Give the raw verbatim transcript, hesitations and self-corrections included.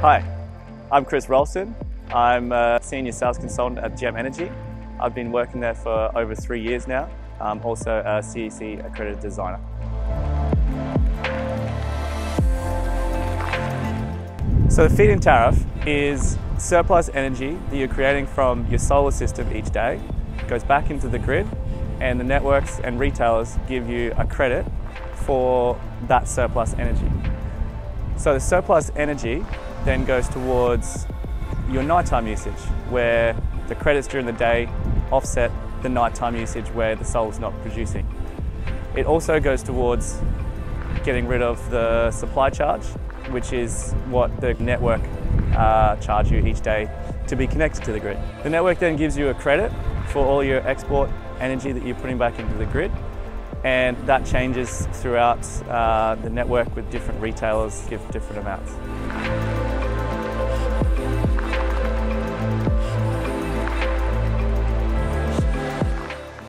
Hi, I'm Chris Rolston. I'm a Senior Sales Consultant at GEM Energy. I've been working there for over three years now. I'm also a C E C accredited designer. So the feed-in-tariff is surplus energy that you're creating from your solar system each day. It goes back into the grid, and the networks and retailers give you a credit for that surplus energy. So the surplus energy then goes towards your nighttime usage, where the credits during the day offset the nighttime usage where the solar's not producing. It also goes towards getting rid of the supply charge, which is what the network uh, charge you each day to be connected to the grid. The network then gives you a credit for all your export energy that you're putting back into the grid, and that changes throughout uh, the network with different retailers, give different amounts.